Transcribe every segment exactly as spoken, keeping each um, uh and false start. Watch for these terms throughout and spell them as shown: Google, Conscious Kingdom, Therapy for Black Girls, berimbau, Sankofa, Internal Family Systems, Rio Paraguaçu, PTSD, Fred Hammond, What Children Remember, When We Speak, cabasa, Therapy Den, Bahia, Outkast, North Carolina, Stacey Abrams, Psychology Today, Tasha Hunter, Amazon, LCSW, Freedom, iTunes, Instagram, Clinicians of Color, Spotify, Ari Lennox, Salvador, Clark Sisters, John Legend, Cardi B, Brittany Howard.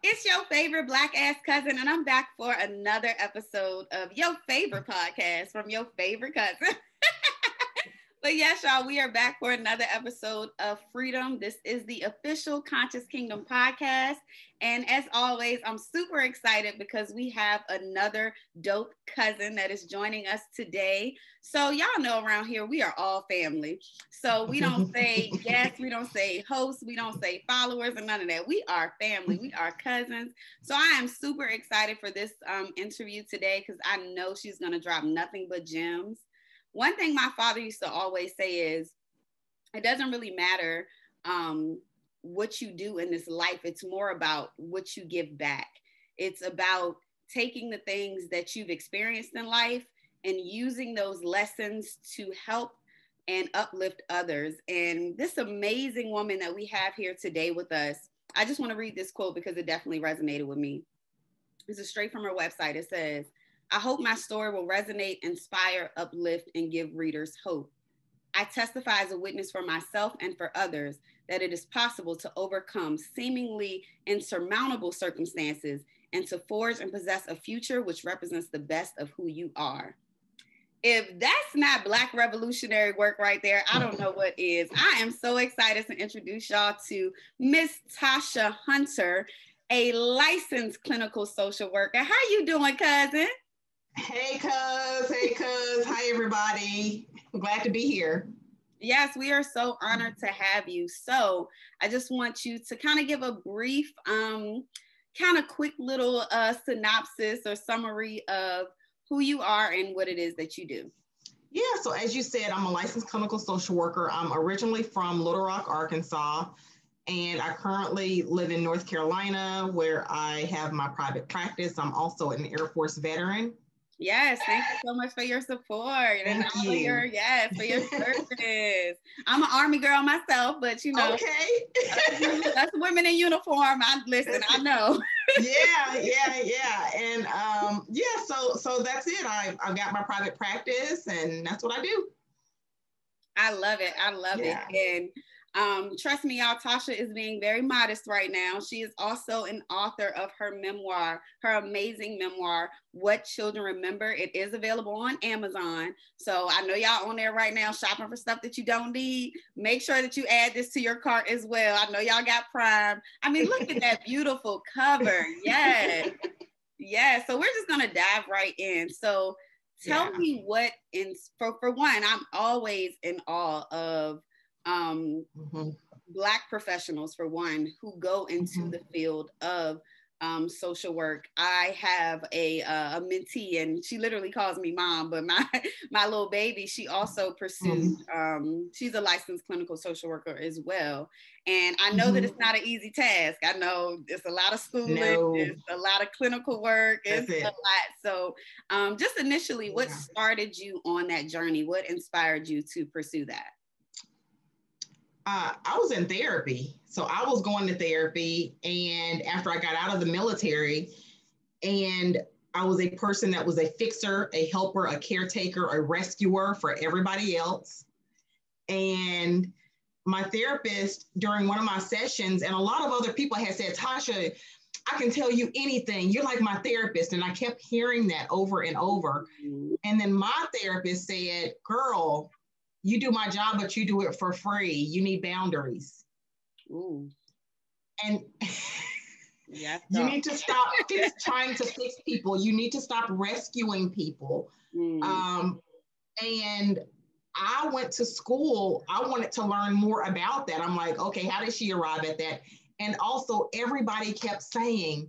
It's your favorite black ass cousin, and I'm back for another episode of your favorite podcast from your favorite cousin. But yes, y'all, we are back for another episode of Freedom. This is the official Conscious Kingdom podcast. And as always, I'm super excited because we have another dope cousin that is joining us today. So y'all know around here, we are all family. So we don't say guests, we don't say hosts, we don't say followers and none of that. We are family, we are cousins. So I am super excited for this um, interview today because I know she's going to drop nothing but gems. One thing my father used to always say is, it doesn't really matter um, what you do in this life. It's more about what you give back. It's about taking the things that you've experienced in life and using those lessons to help and uplift others. And this amazing woman that we have here today with us, I just want to read this quote because it definitely resonated with me. This is straight from her website. It says, "I hope my story will resonate, inspire, uplift, and give readers hope. I testify as a witness for myself and for others that it is possible to overcome seemingly insurmountable circumstances and to forge and possess a future which represents the best of who you are." If that's not Black revolutionary work right there, I don't know what is. I am so excited to introduce y'all to Miss Tasha Hunter, a licensed clinical social worker. How you doing, cousin? Hey, cuz. Hey, cuz. Hi, everybody. I'm glad to be here. Yes, we are so honored to have you. So I just want you to kind of give a brief, um, kind of quick little uh, synopsis or summary of who you are and what it is that you do. Yeah, so as you said, I'm a licensed clinical social worker. I'm originally from Little Rock, Arkansas, and I currently live in North Carolina where I have my private practice. I'm also an Air Force veteran. Yes, thank you so much for your support and thank all you. your yes for your service. I'm an Army girl myself, but you know, okay, that's women in uniform. I listen, I know. yeah, yeah, yeah, and um, yeah. So, so that's it. I I've got my private practice, and that's what I do. I love it. I love yeah. it, and um, trust me, y'all. Tasha is being very modest right now. She is also an author of her memoir, her amazing memoir, What Children Remember. It is available on Amazon. So I know y'all on there right now shopping for stuff that you don't need. Make sure that you add this to your cart as well. I know y'all got Prime. I mean, look at that beautiful cover. Yes. Yes. So we're just going to dive right in. So tell yeah. me what, in, for, for one, I'm always in awe of um, mm-hmm. Black professionals, for one, who go into mm-hmm. the field of Um, social work. I have a uh, a mentee, and she literally calls me mom, but my my little baby, she also pursued um, she's a licensed clinical social worker as well, and I know mm-hmm. that it's not an easy task. I know it's a lot of schooling, no. it's a lot of clinical work, it's it. a lot. So um, just initially, what yeah. started you on that journey? What inspired you to pursue that? Uh, I was in therapy. So I was going to therapy, and after I got out of the military, and I was a person that was a fixer, a helper, a caretaker, a rescuer for everybody else. And my therapist, during one of my sessions, and a lot of other people had said, "Tasha, I can tell you anything. You're like my therapist." And I kept hearing that over and over. And then my therapist said, "Girl, you do my job, but you do it for free. You need boundaries." Ooh. And yeah, you need to stop fix, trying to fix people. You need to stop rescuing people. Mm. Um, and I went to school. I wanted to learn more about that. I'm like, okay, how did she arrive at that? And also everybody kept saying,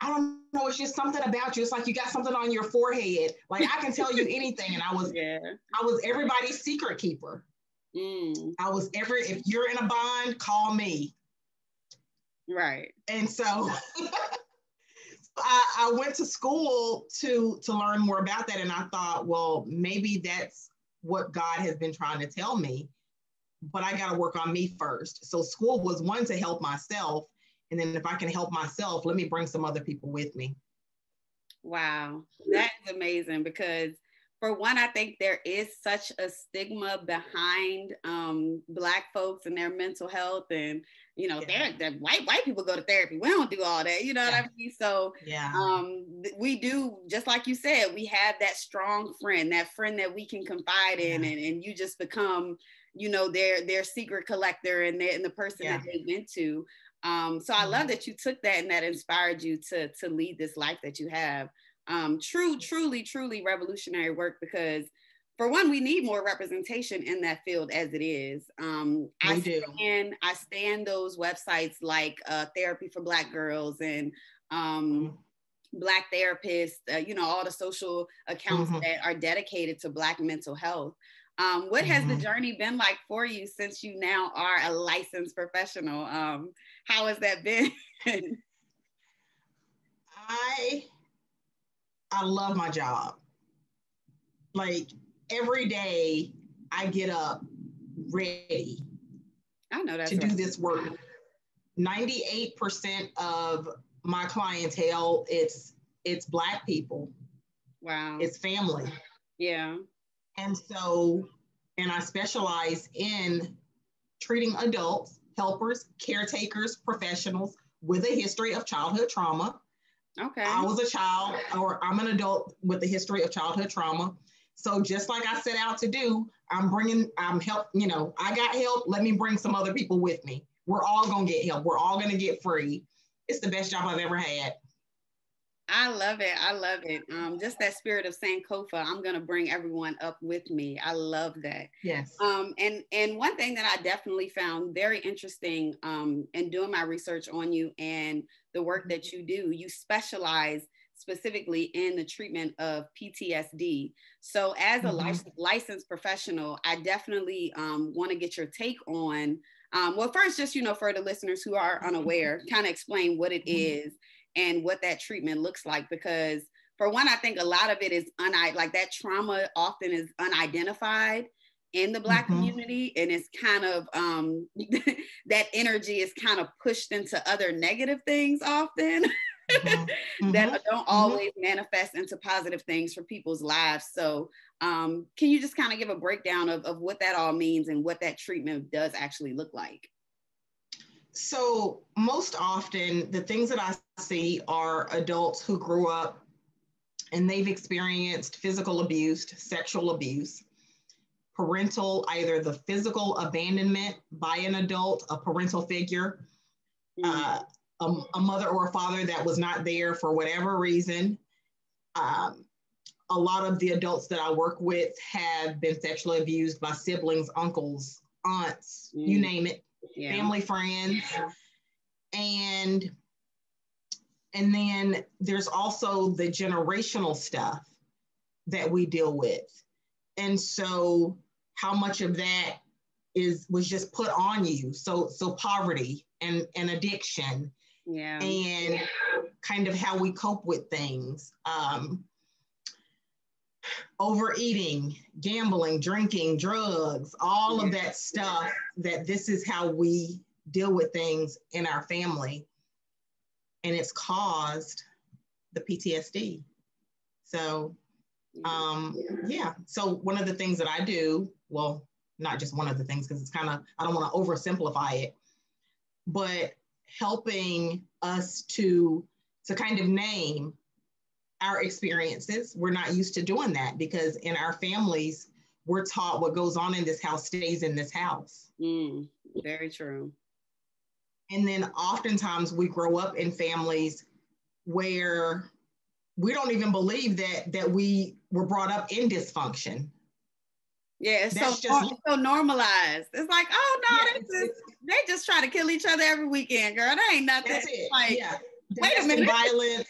"I don't know, it's just something about you. It's like you got something on your forehead. Like I can tell you anything." And I was, yeah. I was everybody's secret keeper. Mm. I was ever, if you're in a bind, call me. Right. And so I, I went to school to, to learn more about that. And I thought, well, maybe that's what God has been trying to tell me, but I got to work on me first. So school was one to help myself. And then if I can help myself, let me bring some other people with me. Wow. That's amazing because for one, I think there is such a stigma behind um, Black folks and their mental health, and you know, yeah. they're, they're white white people go to therapy. We don't do all that, you know yeah. what I mean? So yeah. um, we do, just like you said, we have that strong friend, that friend that we can confide in, yeah. and, and you just become, you know, their their secret collector and, and the person yeah. that they went to. Um, so I love that you took that and that inspired you to, to lead this life that you have. Um, true, truly, truly revolutionary work, because for one, we need more representation in that field as it is. Um, I, stand, I stand those websites like uh, Therapy for Black Girls and um, mm-hmm. Black therapists, uh, you know, all the social accounts mm-hmm. that are dedicated to Black mental health. Um, what has mm-hmm. the journey been like for you since you now are a licensed professional? Um, how has that been? I, I love my job. Like every day I get up ready I know that's to right. do this work. ninety-eight percent of my clientele, it's, it's Black people. Wow. It's family. Yeah. And so, and I specialize in treating adults, helpers, caretakers, professionals with a history of childhood trauma. Okay. I was a child, or I'm an adult with a history of childhood trauma. So just like I set out to do, I'm bringing, I'm help, you know, I got help. Let me bring some other people with me. We're all going to get help. We're all going to get free. It's the best job I've ever had. I love it. I love it. Um, just that spirit of Sankofa, I'm going to bring everyone up with me. I love that. Yes. Um, and, and one thing that I definitely found very interesting um, in doing my research on you and the work that you do, you specialize specifically in the treatment of P T S D. So as a mm-hmm. lic- licensed professional, I definitely um, want to get your take on, um, well, first, just, you know, for the listeners who are unaware, kind of explain what it mm-hmm. is and what that treatment looks like, because for one, I think a lot of it is un like that trauma often is unidentified in the Black mm-hmm. community, and it's kind of um, that energy is kind of pushed into other negative things often mm-hmm. that mm-hmm. don't always mm-hmm. manifest into positive things for people's lives. So um, can you just kind of give a breakdown of, of what that all means and what that treatment does actually look like? So most often the things that I see are adults who grew up and they've experienced physical abuse, sexual abuse, parental, either the physical abandonment by an adult, a parental figure, uh, a, a mother or a father that was not there for whatever reason. Um, a lot of the adults that I work with have been sexually abused by siblings, uncles, aunts, mm. you name it. Yeah. Family, friends, yeah. and and then there's also the generational stuff that we deal with. And so how much of that is was just put on you? So so poverty and, and addiction, yeah, and yeah. kind of how we cope with things. Um, overeating, gambling, drinking, drugs, all of that stuff, that this is how we deal with things in our family. And it's caused the P T S D. So, um, yeah. So one of the things that I do, well, not just one of the things, because it's kind of, I don't want to oversimplify it, but helping us to, to kind of name our experiences. We're not used to doing that, because in our families, we're taught what goes on in this house stays in this house. Mm, very true. And then oftentimes we grow up in families where we don't even believe that that we were brought up in dysfunction. Yeah, it's, so, just, it's so normalized. It's like, oh no, yeah, it's, just, it's, they just try to kill each other every weekend, girl. That ain't nothing. That's it. Like, yeah. Wait a minute. Violence.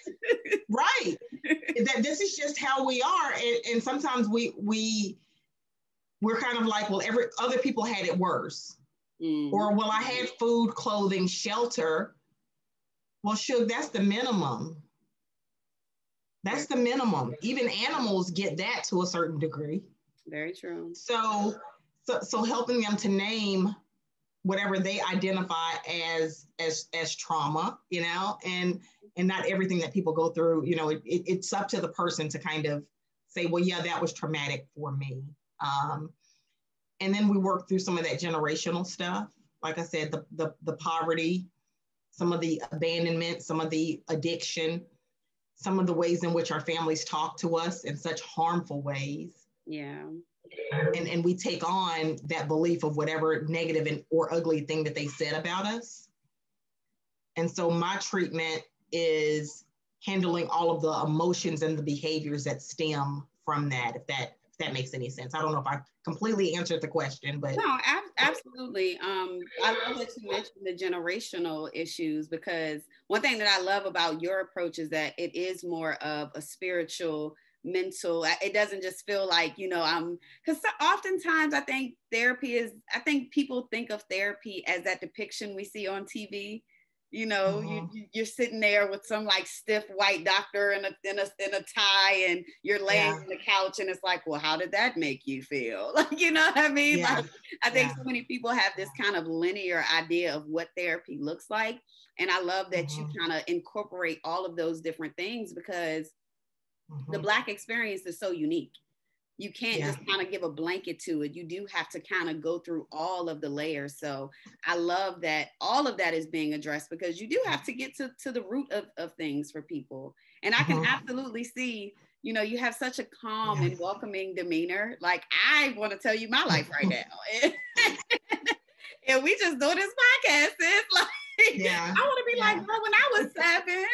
Right. That this is just how we are. And, and sometimes we, we, we're kind of like, well, every other people had it worse. Mm. Or, well, I had food, clothing, shelter. Well, Shug, that's the minimum. That's the minimum. Even animals get that to a certain degree. Very true. So, so, so helping them to name whatever they identify as as as trauma, you know, and and not everything that people go through, you know, it, it, it's up to the person to kind of say, well, yeah, that was traumatic for me. Um, and then we work through some of that generational stuff. Like I said, the, the, the poverty, some of the abandonment, some of the addiction, some of the ways in which our families talk to us in such harmful ways. Yeah. And, and we take on that belief of whatever negative and, or ugly thing that they said about us. And so my treatment is handling all of the emotions and the behaviors that stem from that, if that if that makes any sense. I don't know if I completely answered the question, but. No, ab- absolutely. Um, I love that you mentioned the generational issues, because one thing that I love about your approach is that it is more of a spiritual, mental, it doesn't just feel like, you know, I'm, because oftentimes I think therapy is, I think people think of therapy as that depiction we see on T V. You know, mm-hmm. you, you're sitting there with some like stiff white doctor in a, in a, in a tie, and you're laying yeah. on the couch, and it's like, well, how did that make you feel? Like, you know what I mean? Yeah. Like, I think yeah. so many people have this kind of linear idea of what therapy looks like. And I love that mm-hmm. you kind of incorporate all of those different things, because mm-hmm. the Black experience is so unique. You can't yeah. just kind of give a blanket to it. You do have to kind of go through all of the layers. So I love that all of that is being addressed, because you do have to get to, to the root of, of things for people. And I can mm-hmm. absolutely see, you know, you have such a calm yeah. and welcoming demeanor. Like, I want to tell you my life right now. And we just do this podcast. It's like, yeah. I want to be yeah. like, bro, when I was seven.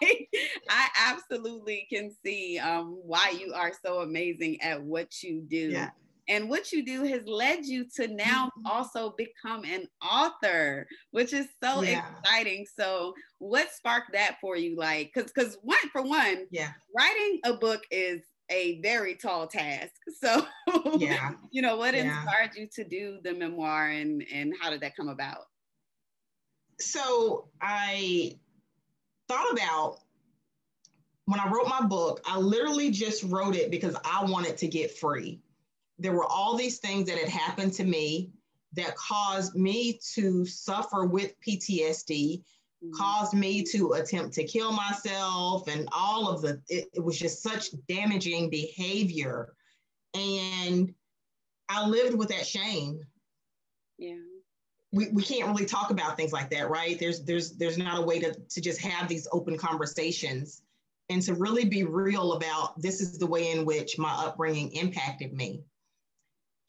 Like, I absolutely can see um, why you are so amazing at what you do. Yeah. And what you do has led you to now also become an author, which is so yeah. exciting. So what sparked that for you? Like, because because one, for one, yeah. writing a book is a very tall task. So, yeah. you know, what yeah. inspired you to do the memoir, and, and how did that come about? So I... thought about when I wrote my book, I literally just wrote it because I wanted to get free. There were all these things that had happened to me that caused me to suffer with P T S D, mm-hmm. caused me to attempt to kill myself, and all of the, it, it was just such damaging behavior. And I lived with that shame. Yeah. We we can't really talk about things like that, right? There's there's there's not a way to, to just have these open conversations and to really be real about this is the way in which my upbringing impacted me.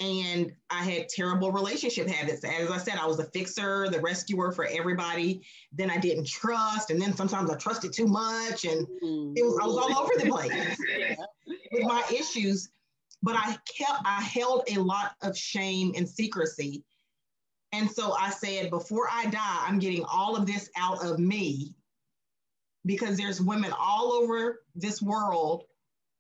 And I had terrible relationship habits. As I said, I was a fixer, the rescuer for everybody. Then I didn't trust, and then sometimes I trusted too much, and it was I was all over the place with my issues. But I kept I held a lot of shame and secrecy. And so I said, before I die, I'm getting all of this out of me, because there's women all over this world,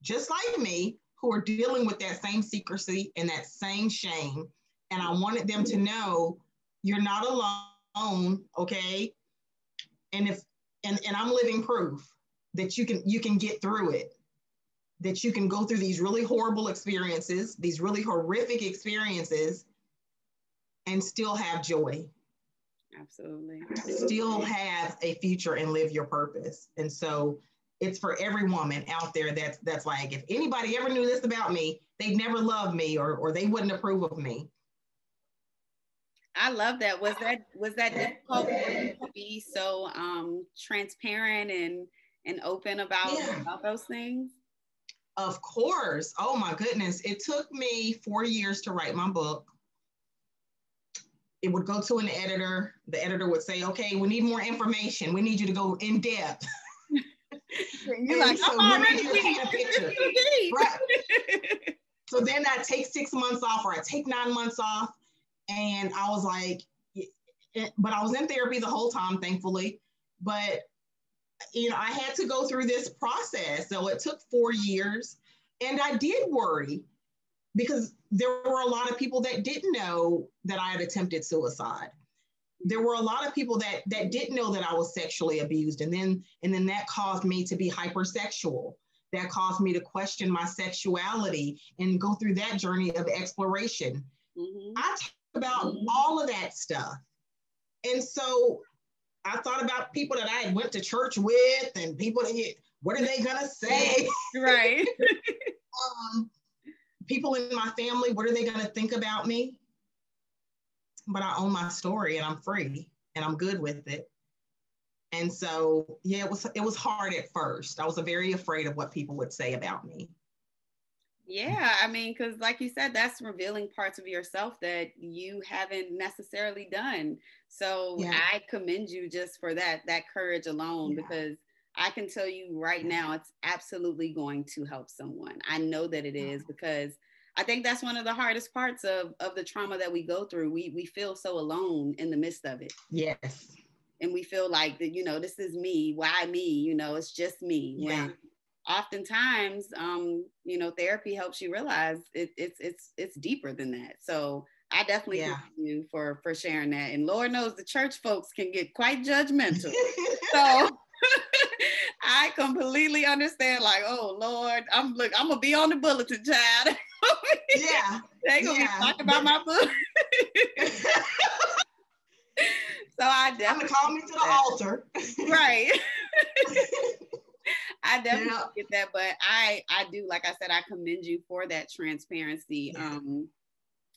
just like me, who are dealing with that same secrecy and that same shame. And I wanted them to know, you're not alone, okay? And if and, and I'm living proof that you can you can get through it, that you can go through these really horrible experiences, these really horrific experiences, and still have joy. Absolutely. Still have a future and live your purpose. And so it's for every woman out there that's that's like, if anybody ever knew this about me, they'd never love me, or or they wouldn't approve of me. I love that. Was that was that difficult for you to be so um, transparent and and open about, yeah. about those things? Of course. Oh my goodness. It took me four years to write my book. It would go to an editor. The editor would say, okay, we need more information. We need you to go in depth. You're like, so I'm already paint a picture. Right. So then I take six months off, or I take nine months off. And I was like, but I was in therapy the whole time, thankfully. But, you know, I had to go through this process. So it took four years. And I did worry, because there were a lot of people that didn't know that I had attempted suicide. There were a lot of people that that didn't know that I was sexually abused. And then, and then that caused me to be hypersexual. That caused me to question my sexuality and go through that journey of exploration. Mm-hmm. I talked about mm-hmm. all of that stuff. And so I thought about people that I had went to church with, and people that, what are they gonna say? Right. um, people in my family, what are they gonna think about me? But I own my story and I'm free and I'm good with it. And so, yeah, it was, it was hard at first. I was very afraid of what people would say about me. Yeah, I mean, because like you said, that's revealing parts of yourself that you haven't necessarily done. So yeah. I commend you just for that, that courage alone, yeah. because I can tell you right now, it's absolutely going to help someone. I know that it is, because I think that's one of the hardest parts of, of the trauma that we go through. We, we feel so alone in the midst of it. Yes. And we feel like, you know, this is me, why me? You know, it's just me. Yeah. When, oftentimes, um, you know, therapy helps you realize it, it's it's it's deeper than that. So I definitely yeah. thank you for for sharing that. And Lord knows the church folks can get quite judgmental. So I completely understand. Like, oh Lord, I'm look, I'm gonna be on the bulletin, child. yeah, they gonna yeah. be talking about my book. So I definitely I'm gonna call me to the that. altar, right? I definitely yeah. get that, but I, I do, like I said, I commend you for that transparency yeah. um,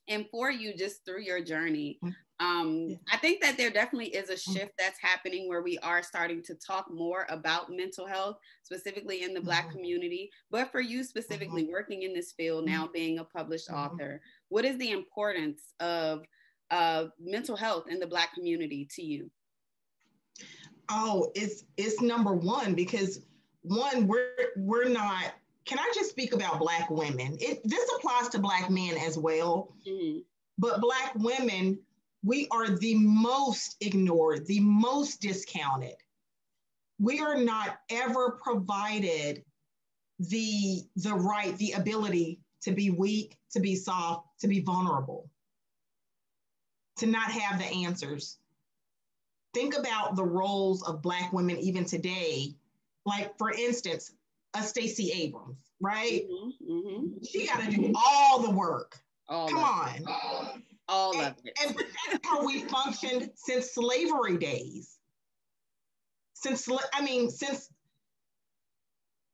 and for you just through your journey. Um, yeah. I think that there definitely is a shift that's happening where we are starting to talk more about mental health, specifically in the Black mm-hmm. community, but for you specifically mm-hmm. working in this field now, being a published mm-hmm. author, what is the importance of uh, mental health in the Black community to you? Oh, it's, it's number one, because One, we're, we're not, can I just speak about Black women? It, this applies to Black men as well, mm-hmm. but Black women, we are the most ignored, the most discounted. We are not ever provided the, the right, the ability to be weak, to be soft, to be vulnerable, to not have the answers. Think about the roles of Black women even today. Like, for instance, a Stacey Abrams, right? Mm-hmm, mm-hmm. She got to do all the work. All Come on. It. All and, of it. And that's how we functioned since slavery days. Since, I mean, since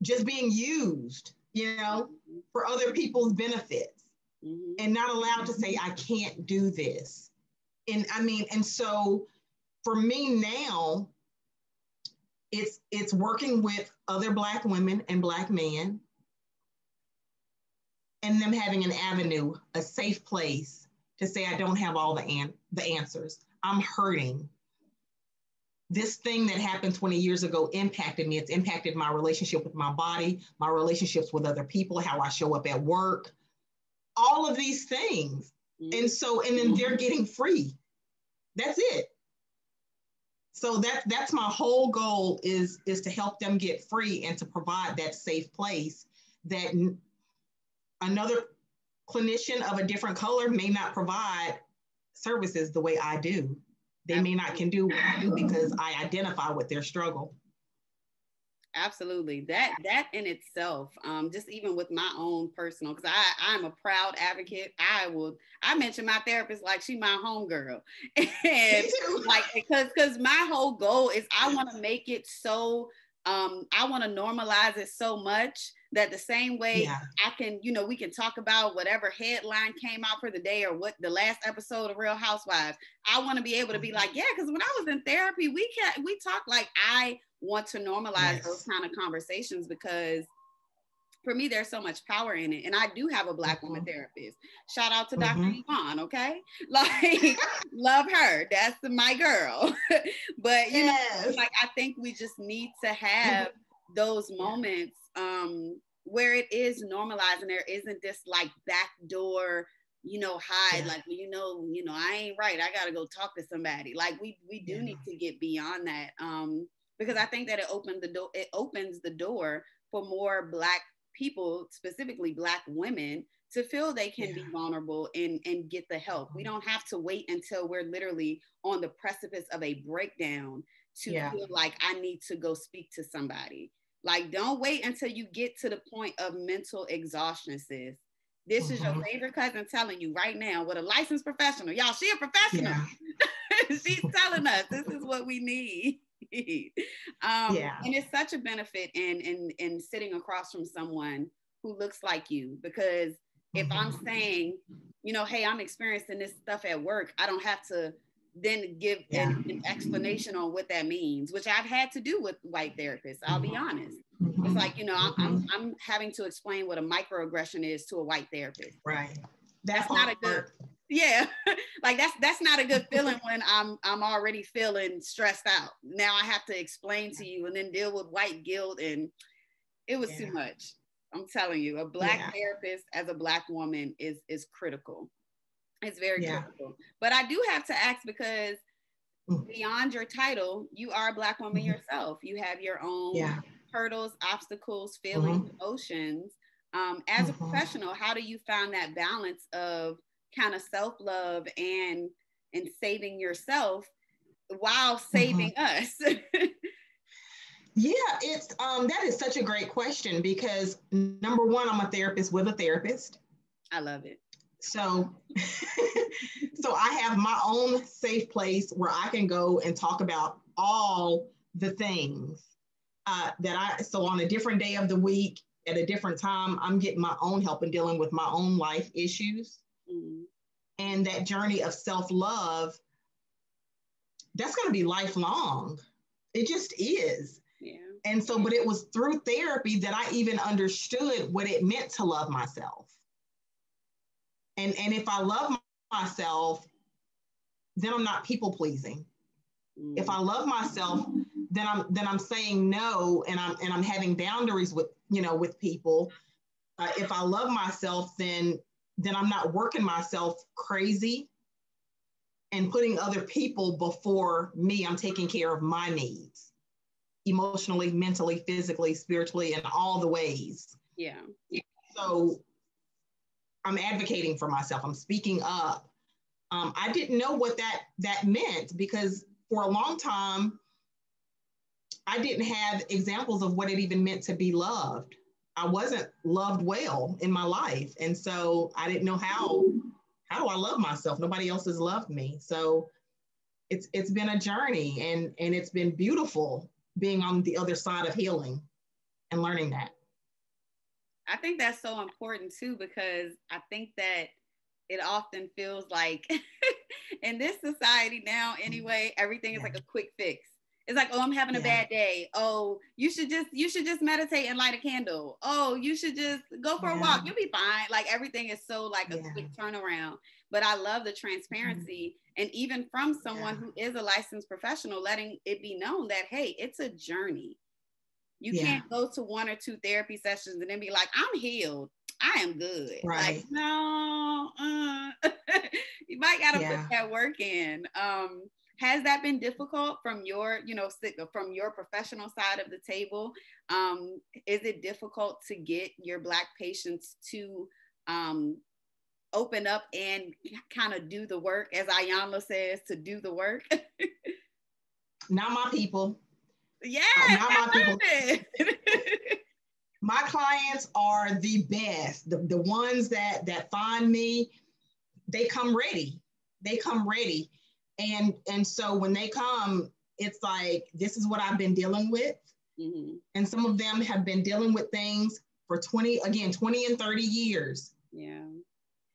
just being used, you know, for other people's benefits mm-hmm. and not allowed to say, I can't do this. And I mean, and so for me now, It's it's working with other Black women and Black men and them having an avenue, a safe place to say, I don't have all the, an- the answers. I'm hurting. This thing that happened twenty years ago impacted me. It's impacted my relationship with my body, my relationships with other people, how I show up at work, all of these things. Mm-hmm. And so, and then they're getting free. That's it. So that, that's my whole goal is, is to help them get free and to provide that safe place that n- another clinician of a different color may not provide services the way I do. They may not can do what I do because I identify with their struggle. Absolutely. That that in itself, um, just even with my own personal, because I I'm a proud advocate. I will I mention my therapist like she my homegirl. And like because because my whole goal is I want to make it so um I want to normalize it so much that the same way yeah. I can, you know, we can talk about whatever headline came out for the day or what the last episode of Real Housewives. I want to be able to be like, yeah, because when I was in therapy, we can we talk like I want to normalize yes. those kind of conversations, because for me, there's so much power in it. And I do have a Black woman therapist. Shout out to mm-hmm. Doctor Yvonne, okay? Like, love her. That's my girl. But, you yes. know, like, I think we just need to have those moments um, where it is normalized and there isn't this, like, backdoor, you know, hide, yeah. like, you know, you know, I ain't right. I got to go talk to somebody. Like, we, we do yeah. need to get beyond that. Um, Because I think that it opened the door. It opens the door for more Black people, specifically Black women, to feel they can yeah. be vulnerable and, and get the help. We don't have to wait until we're literally on the precipice of a breakdown to yeah. feel like I need to go speak to somebody. Like, don't wait until you get to the point of mental exhaustion, sis. This mm-hmm. is your favorite cousin telling you right now with a licensed professional. Y'all, she a professional. Yeah. She's telling us this is what we need. need. Um, yeah. And it's such a benefit in, in, in sitting across from someone who looks like you, because if I'm saying, you know, hey, I'm experiencing this stuff at work, I don't have to then give yeah. an, an explanation on what that means, which I've had to do with white therapists, I'll be honest. It's like, you know, I'm, I'm, I'm having to explain what a microaggression is to a white therapist. Right. That's, that's not a good, yeah. Like that's, that's not a good feeling when I'm, I'm already feeling stressed out. Now I have to explain to you and then deal with white guilt, and it was yeah. too much. I'm telling you, a Black yeah. therapist as a Black woman is, is critical. It's very yeah. critical. But I do have to ask, because beyond your title, you are a Black woman mm-hmm. yourself. You have your own yeah. hurdles, obstacles, feelings, mm-hmm. emotions. Um, as mm-hmm. a professional, how do you find that balance of kind of self-love and, and saving yourself while saving mm-hmm. us? Yeah, it's um, that is such a great question, because number one, I'm a therapist with a therapist. I love it. So, so I have my own safe place where I can go and talk about all the things uh, that I, so on a different day of the week, at a different time, I'm getting my own help and dealing with my own life issues. Mm-hmm. And that journey of self-love, that's going to be lifelong. It just is. Yeah. And so, but it was through therapy that I even understood what it meant to love myself. And, and if I love myself, then I'm not people pleasing. Mm. If I love myself, then I'm then I'm saying no, and I'm and I'm having boundaries with you know with people. Uh, if I love myself, then then I'm not working myself crazy and putting other people before me. I'm taking care of my needs, emotionally, mentally, physically, spiritually, in all the ways. Yeah. So I'm advocating for myself. I'm speaking up. Um, I didn't know what that, that meant, because for a long time, I didn't have examples of what it even meant to be loved. I wasn't loved well in my life. And so I didn't know how, how do I love myself? Nobody else has loved me. So it's, it's been a journey, and, and it's been beautiful being on the other side of healing and learning that. I think that's so important too, because I think that it often feels like in this society now, anyway, everything is yeah. like a quick fix. It's like, oh, I'm having a yeah. bad day. Oh, you should just, you should just meditate and light a candle. Oh, you should just go for yeah. a walk. You'll be fine. Like everything is so like a yeah. quick turnaround, but I love the transparency. Mm-hmm. And even from someone yeah. who is a licensed professional, letting it be known that, hey, it's a journey. You yeah. can't go to one or two therapy sessions and then be like, I'm healed. I am good. Right. Like, no, uh. You might got to yeah. put that work in. Um, has that been difficult from your, you know, from your professional side of the table? Um, is it difficult to get your Black patients to um, open up and kind of do the work, as Ayanla says, to do the work? Not my people. Yeah, uh, not my people. My clients are the best. The, the ones that that find me, they come ready. They come ready. And and so when they come, it's like, this is what I've been dealing with. Mm-hmm. And some of them have been dealing with things for twenty, again, twenty and thirty years. Yeah.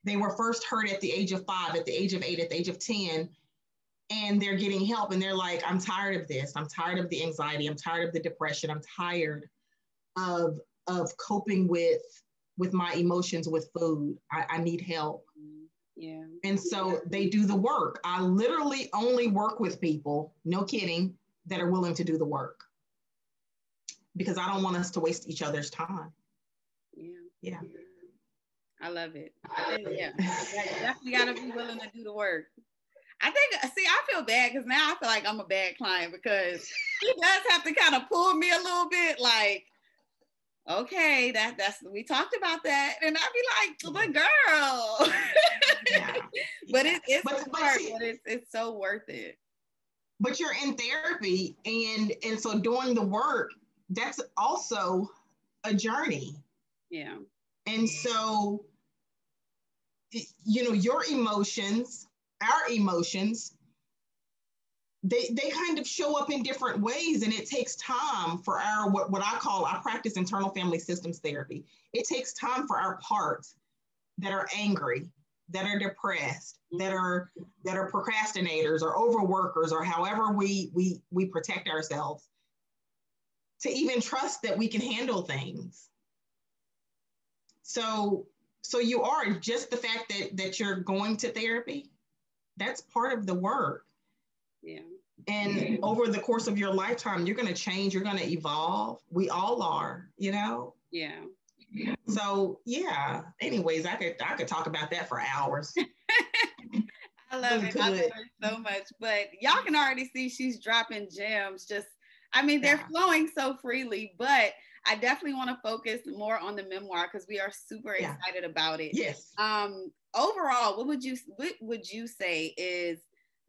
They were first heard at the age of five, at the age of eight, at the age of ten. And they're getting help, and they're like, I'm tired of this. I'm tired of the anxiety. I'm tired of the depression. I'm tired of, of coping with, with my emotions with food. I, I need help. Yeah. And so yeah. they do the work. I literally only work with people, no kidding, that are willing to do the work, because I don't want us to waste each other's time. Yeah. Yeah. I love it. I think, yeah. Definitely gotta be willing to do the work. I think, see, I feel bad, because now I feel like I'm a bad client, because she does have to kind of pull me a little bit, like, okay, that that's, we talked about that. And I'd be like, but girl. Yeah. But it, it's but, but hard, see, but it's, it's so worth it. But you're in therapy, and, and so doing the work, that's also a journey. Yeah. And so, you know, your emotions, our emotions they they kind of show up in different ways, and it takes time for our, what, what I call, I practice internal family systems therapy. It takes time for our parts that are angry, that are depressed, that are that are procrastinators or overworkers, or however we we we protect ourselves, to even trust that we can handle things. So so you are, just the fact that that you're going to therapy, that's part of the work. Yeah. And yeah. over the course of your lifetime, you're going to change, you're going to evolve. We all are, you know? Yeah. So yeah. Anyways, I could I could talk about that for hours. I love it. I love it so much. But y'all can already see she's dropping gems. Just, I mean, they're yeah. flowing so freely. But I definitely want to focus more on the memoir because we are super yeah. excited about it. Yes. Um. Overall, what would you what would you say is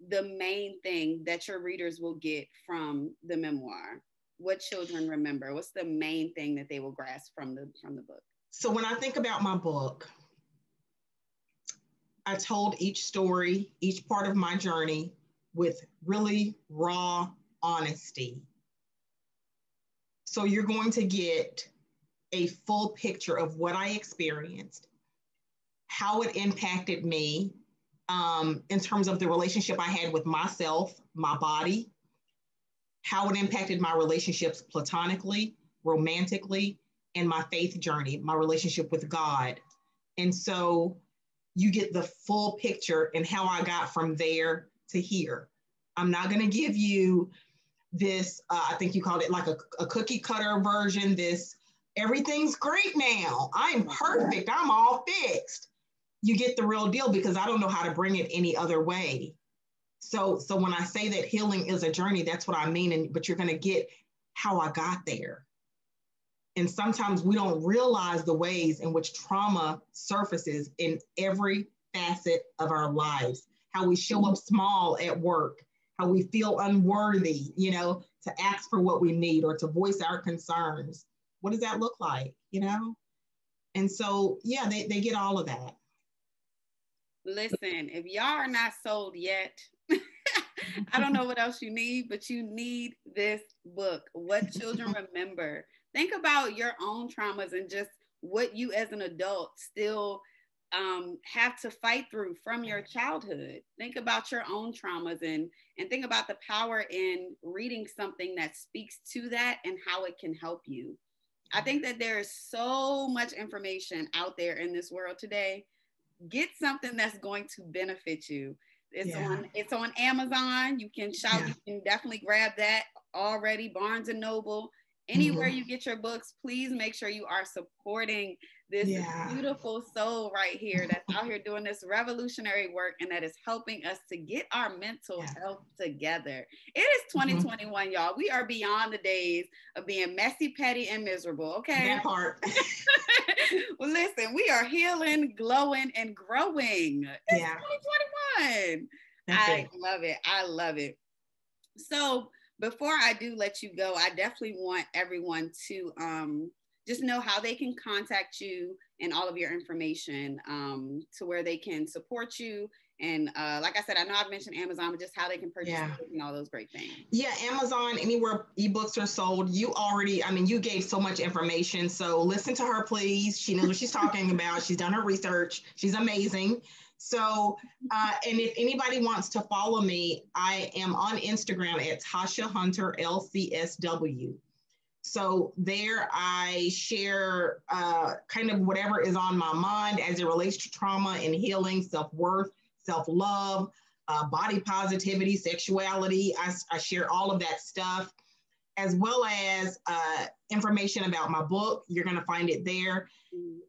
the main thing that your readers will get from the memoir? What Children Remember? What's the main thing that they will grasp from the from the book? So when I think about my book, I told each story, each part of my journey with really raw honesty. So you're going to get a full picture of what I experienced, how it impacted me um, in terms of the relationship I had with myself, my body, how it impacted my relationships platonically, romantically, and my faith journey, my relationship with God. And so you get the full picture and how I got from there to here. I'm not going to give you this, uh, I think you called it like a, a cookie cutter version, this, everything's great now, I'm perfect, I'm all fixed. You get the real deal because I don't know how to bring it any other way. So, so when I say that healing is a journey, that's what I mean. And, but you're going to get how I got there. And sometimes we don't realize the ways in which trauma surfaces in every facet of our lives, how we show up small at work, how we feel unworthy, you know, to ask for what we need or to voice our concerns. What does that look like, you know? And so, yeah, they, they get all of that. Listen, if y'all are not sold yet, I don't know what else you need, but you need this book, What Children Remember. Think about your own traumas and just what you as an adult still um, have to fight through from your childhood. Think about your own traumas and, and think about the power in reading something that speaks to that and how it can help you. I think that there is so much information out there in this world today. Get something that's going to benefit you. It's yeah. on it's on Amazon. You can shop, yeah. you can definitely grab that already. Barnes and Noble, anywhere mm-hmm. you get your books, please make sure you are supporting this yeah. beautiful soul right here that's out here doing this revolutionary work and that is helping us to get our mental yeah. health together. It is twenty twenty-one, mm-hmm. y'all. We are beyond the days of being messy, petty, and miserable. Okay. That part. Well, listen, we are healing, glowing, and growing. It's yeah. twenty twenty-one. That's I it. love it. I love it. So before I do let you go, I definitely want everyone to um, just know how they can contact you and all of your information um, to where they can support you. And uh, like I said, I know I've mentioned Amazon, but just how they can purchase yeah. and all those great things. Yeah, Amazon, anywhere ebooks are sold. You already, I mean, you gave so much information. So listen to her, please. She knows what she's talking about. She's done her research. She's amazing. So, uh, and if anybody wants to follow me, I am on Instagram at Tasha Hunter L C S W. So there I share uh, kind of whatever is on my mind as it relates to trauma and healing, self-worth, self-love, uh, body positivity, sexuality. I, I share all of that stuff, as well as uh, information about my book. You're going to find it there.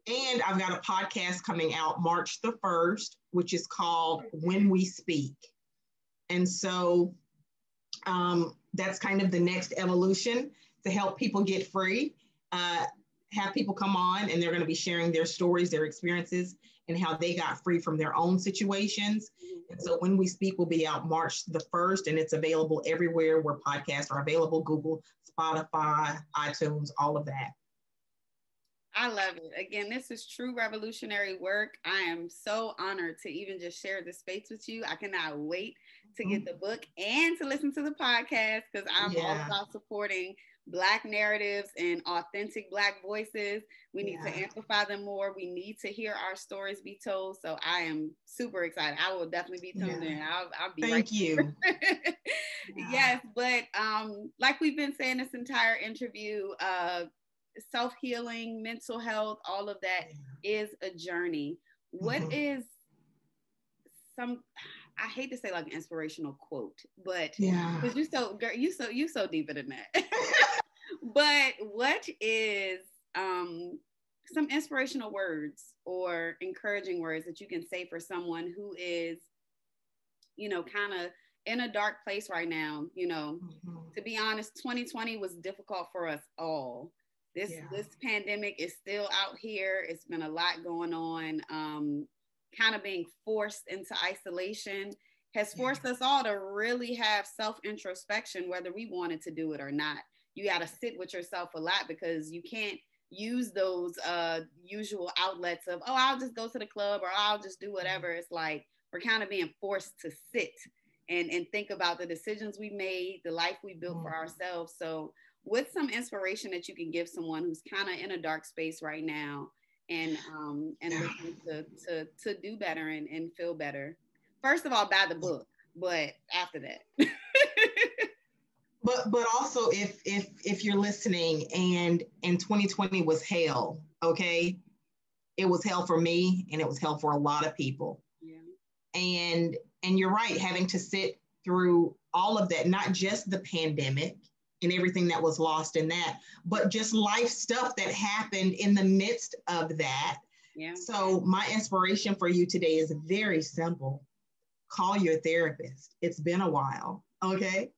And I've got a podcast coming out March the first, which is called When We Speak. And so um, that's kind of the next evolution to help people get free, uh, have people come on, and they're going to be sharing their stories, their experiences, and how they got free from their own situations. And so When We Speak will be out March the first, and it's available everywhere where podcasts are available, Google, Spotify, iTunes, all of that. I love it. Again, this is true revolutionary work. I am so honored to even just share this space with you. I cannot wait to get the book and to listen to the podcast, because I'm yeah. all about supporting Black narratives and authentic Black voices. We need yeah. to amplify them more. We need to hear our stories be told. So I am super excited. I will definitely be tuned yeah. in. I'll, I'll be Thank right you. yeah. Yes, but um, like we've been saying this entire interview, uh, self-healing, mental health, all of that yeah. is a journey. What mm-hmm. is some... I hate to say like an inspirational quote, but yeah. cause you so girl, you so you so deeper than that. But what is um, some inspirational words or encouraging words that you can say for someone who is, you know, kind of in a dark place right now? You know, mm-hmm. to be honest, twenty twenty was difficult for us all. This yeah. this pandemic is still out here. It's been a lot going on. Um, kind of being forced into isolation has forced yeah. us all to really have self-introspection, whether we wanted to do it or not. You got to sit with yourself a lot, because you can't use those uh, usual outlets of, oh, I'll just go to the club or I'll just do whatever. It's like, we're kind of being forced to sit and, and think about the decisions we made, the life we built mm-hmm. for ourselves. So what's some inspiration that you can give someone who's kind of in a dark space right now, and um and looking to to to do better and, and feel better? First of all, buy the book, but after that but but also if if if you're listening and and twenty twenty was hell, okay? It was hell for me, and it was hell for a lot of people. Yeah. And and you're right, having to sit through all of that, not just the pandemic and everything that was lost in that, but just life stuff that happened in the midst of that. Yeah. So my inspiration for you today is very simple. Call your therapist. It's been a while, okay?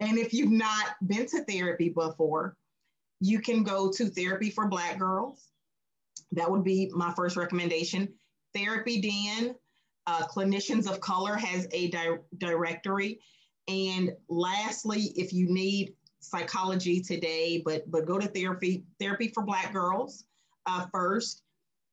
And if you've not been to therapy before, you can go to Therapy for Black Girls. That would be my first recommendation. Therapy Den, uh, Clinicians of Color has a di- directory. And lastly, if you need Psychology Today, but but go to therapy therapy for Black Girls uh, first,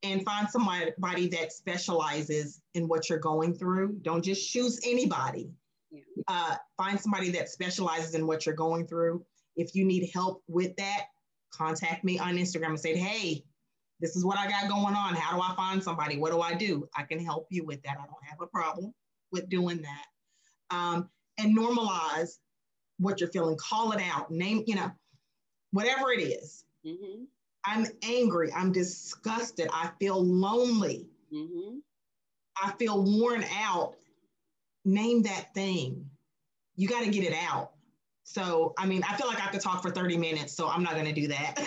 and find somebody that specializes in what you're going through. Don't just choose anybody. Yeah. Uh, find somebody that specializes in what you're going through. If you need help with that, contact me on Instagram and say, hey, this is what I got going on. How do I find somebody? What do I do? I can help you with that. I don't have a problem with doing that. Um, and normalize what you're feeling. Call it out, name, you know, whatever it is. Mm-hmm. I'm angry, I'm disgusted, I feel lonely, mm-hmm. I feel worn out. Name that thing. You got to get it out. So, I mean, I feel like I could talk for thirty minutes, so I'm not going to do that.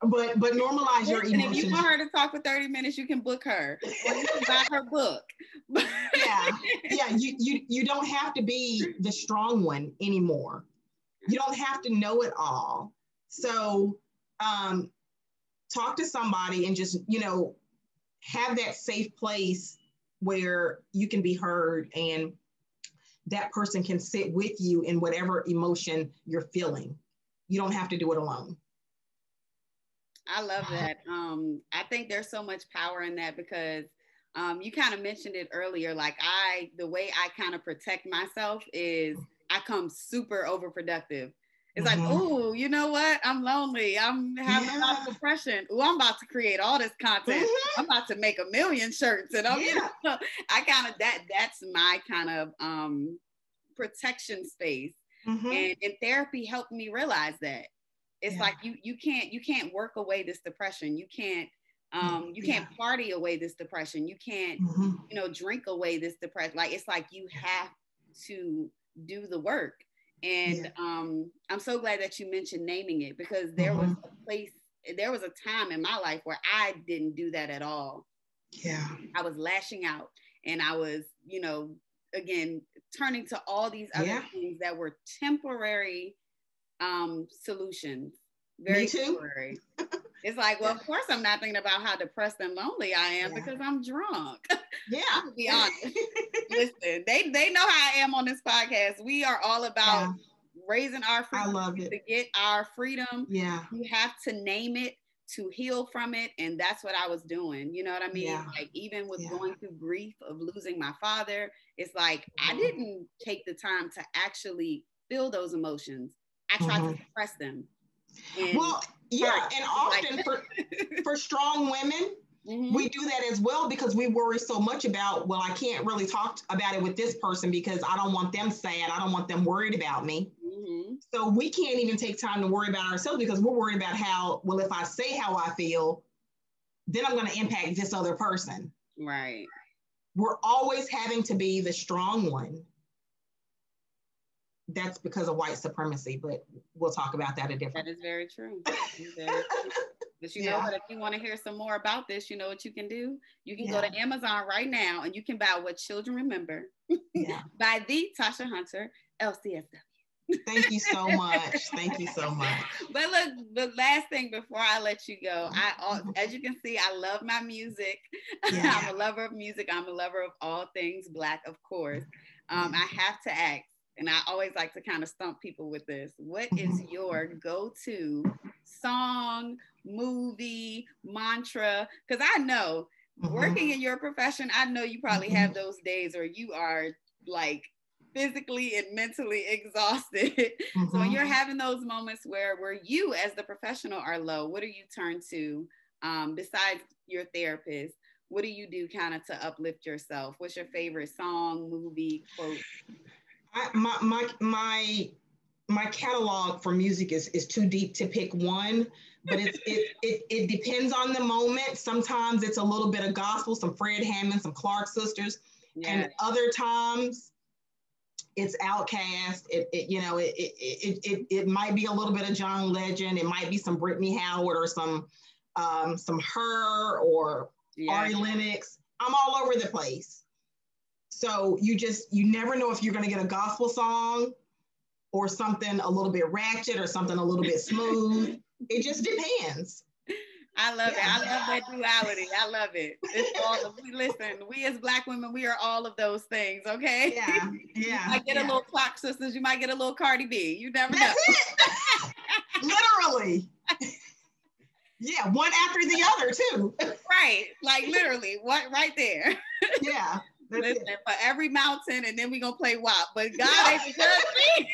But but normalize Listen, your emotions. If you want her to talk for thirty minutes, you can book her. Or you can buy her book. yeah, yeah. You, you you don't have to be the strong one anymore. You don't have to know it all. So um, talk to somebody and just, you know, have that safe place where you can be heard and that person can sit with you in whatever emotion you're feeling. You don't have to do it alone. I love that. Um, I think there's so much power in that, because um, you kind of mentioned it earlier. Like I, the way I kind of protect myself is I come super overproductive. It's mm-hmm. like, oh, you know what? I'm lonely. I'm having yeah. a lot of depression. Oh, I'm about to create all this content. Mm-hmm. I'm about to make a million shirts. And I'm, yeah. you know, I kind of, that that's my kind of um, protection space. Mm-hmm. And, and therapy helped me realize that. It's yeah. like you you can't you can't work away this depression. You can't um you can't yeah. party away this depression. You can't mm-hmm. you know drink away this depression. Like it's like you have to do the work. And yeah. um I'm so glad that you mentioned naming it, because there mm-hmm. was a place, there was a time in my life where I didn't do that at all. Yeah. I was lashing out, and I was, you know, again turning to all these other yeah. things that were temporary um solutions. Very temporary. It's like, well, of course I'm not thinking about how depressed and lonely I am yeah. because I'm drunk. Yeah. To be honest. Listen, they they know how I am on this podcast. We are all about yeah. raising our freedom. I love it. To get our freedom. Yeah. You have to name it. to heal from it. And that's what I was doing. You know what I mean? Yeah. Like even with yeah. going through grief of losing my father, it's like, mm-hmm. I didn't take the time to actually feel those emotions. I tried mm-hmm. to suppress them. And well, yeah. And often like, for, for strong women, mm-hmm. we do that as well, because we worry so much about, well, I can't really talk about it with this person because I don't want them sad. I don't want them worried about me. Mm-hmm. So we can't even take time to worry about ourselves because we're worried about how, well, if I say how I feel, then I'm going to impact this other person. Right. We're always having to be the strong one. That's because of white supremacy, but we'll talk about that a different time. That is very true. Very true. But you yeah. know, but if you want to hear some more about this, you know what you can do? You can yeah. go to Amazon right now and you can buy What Children Remember yeah. by the Tasha Hunter, L C S W. Thank you so much. Thank you so much. But look, the last thing before I let you go, I, as you can see, I love my music. Yeah. I'm a lover of music. I'm a lover of all things Black, of course. Um, I have to ask, and I always like to kind of stump people with this. What is your go-to song, movie, mantra? Because I know, mm-hmm. working in your profession, I know you probably mm-hmm. have those days where you are like physically and mentally exhausted. Mm-hmm. So when you're having those moments where, where you as the professional are low, what do you turn to um, besides your therapist? What do you do kind of to uplift yourself? What's your favorite song, movie, quote? I, my, my, my, my catalog for music is, is too deep to pick one, but it's, it, it, it depends on the moment. Sometimes it's a little bit of gospel, some Fred Hammond, some Clark Sisters, yes. and other times it's Outkast. It, it you know, it, it, it, it might be a little bit of John Legend. It might be some Brittany Howard or some, um, some her or yes. Ari Lennox. I'm all over the place. So you just, you never know if you're going to get a gospel song or something a little bit ratchet or something a little bit smooth. It just depends. I love yeah. it. I love that duality. I love it. It's all of, we listen, we as Black women, we are all of those things, okay? Yeah, yeah. You might get yeah. a little Clark Sisters. You might get a little Cardi B. You never That's know. That's it. Literally. Yeah, one after the other, too. Right. Like, literally, what right there. Yeah. That's Listen, it. For every mountain, and then we gonna play W A P. But God ain't judge me.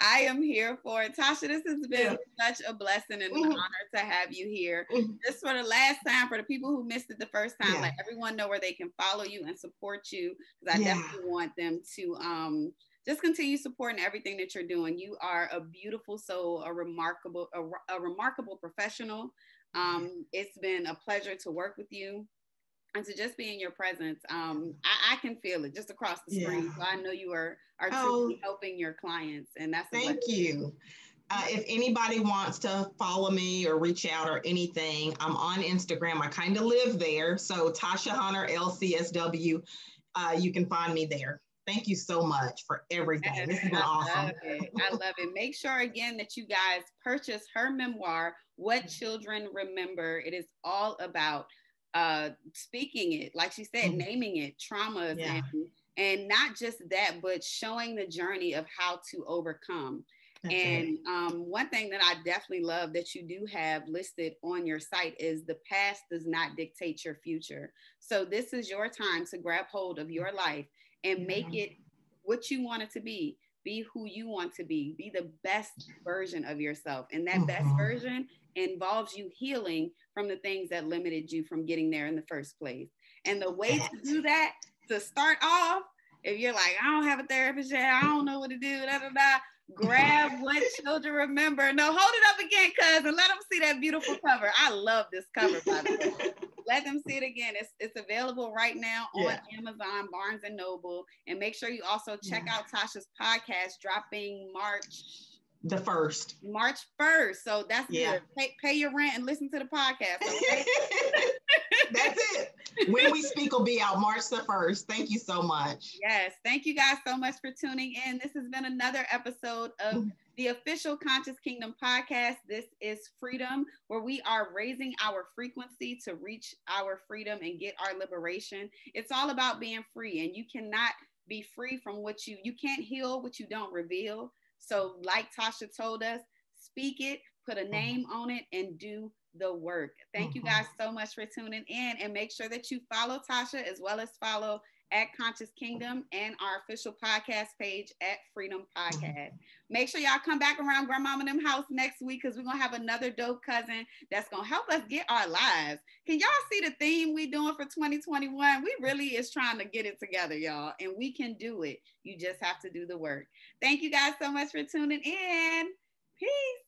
I am here for it. Tasha, this has been yeah. such a blessing and mm-hmm. an honor to have you here. Mm-hmm. Just for the last time, for the people who missed it the first time, yeah. let everyone know where they can follow you and support you, because I yeah. definitely want them to um, just continue supporting everything that you're doing. You are a beautiful soul, a remarkable, a, a remarkable professional. Um, it's been a pleasure to work with you. And to just be in your presence, um, I, I can feel it just across the screen. Yeah. So I know you are are truly oh, helping your clients, and that's thank you. Uh, if anybody wants to follow me or reach out or anything, I'm on Instagram. I kind of live there, so Tasha Hunter L C S W. Uh, you can find me there. Thank you so much for everything. This has been I awesome. Love it. I love it. Make sure again that you guys purchase her memoir, What Children Remember. It is all about. Uh, speaking it, like she said, mm-hmm. naming it, traumas, yeah. and, and not just that, but showing the journey of how to overcome. That's and um, one thing that I definitely love that you do have listed on your site is the past does not dictate your future. So this is your time to grab hold of your life and yeah. make it what you want it to be. Be who you want to be. Be the best version of yourself. And that mm-hmm. best version involves you healing from the things that limited you from getting there in the first place. And the way to do that, to start off, if you're like, I don't have a therapist yet, I don't know what to do, da da da, grab What Children Remember. No, hold it up again, cuz, and let them see that beautiful cover. I love this cover, by the way. Let them see it again. It's, it's available right now on yeah. Amazon, Barnes and Noble. And make sure you also check yeah. out Tasha's podcast dropping March the first. March first. So that's yeah. good. Pay, pay your rent and listen to the podcast. Okay? That's it. When We Speak will be out March the first. Thank you so much. Yes. Thank you guys so much for tuning in. This has been another episode of the official Conscious Kingdom podcast. This is Freedom, where we are raising our frequency to reach our freedom and get our liberation. It's all about being free, and you cannot be free from what you, you can't heal what you don't reveal. So like Tasha told us, speak it, put a name on it, and do the work. Thank you guys so much for tuning in, and make sure that you follow Tasha as well as follow at Conscious Kingdom and our official podcast page at Freedom Podcast. Make sure y'all come back around Grandmama and them house next week, because we're going to have another dope cousin that's going to help us get our lives. Can y'all see the theme we doing for twenty twenty-one? We really is trying to get it together, y'all, and we can do it. You just have to do the work. Thank you guys so much for tuning in. Peace.